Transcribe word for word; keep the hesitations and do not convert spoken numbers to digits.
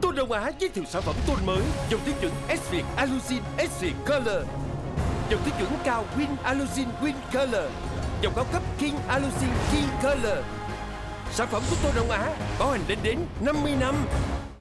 Tôn Đông Á giới thiệu sản phẩm tôn mới dòng tiêu chuẩn S-Việt Alucine, S-Việt Color, dòng tiêu chuẩn cao Win Alucine, Win Color, dòng cao cấp King Alucine, King Color. Sản phẩm của Tôn Đông Á bảo hành lên đến năm mươi năm.